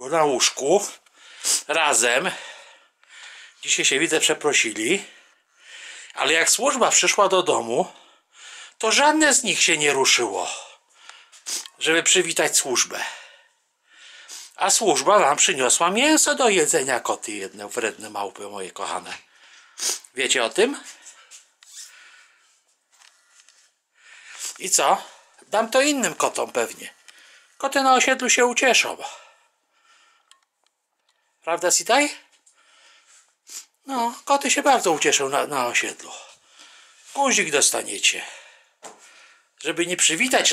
na łóżku razem. Dzisiaj się, widzę, przeprosili, ale jak służba przyszła do domu, to żadne z nich się nie ruszyło, żeby przywitać służbę. A służba nam przyniosła mięso do jedzenia, koty jedne, wredne małpy moje kochane. Wiecie o tym? I co? Dam to innym kotom pewnie. Koty na osiedlu się ucieszą. Prawda, Sitaj? No, koty się bardzo ucieszą na osiedlu. Guzik dostaniecie. Żeby nie przywitać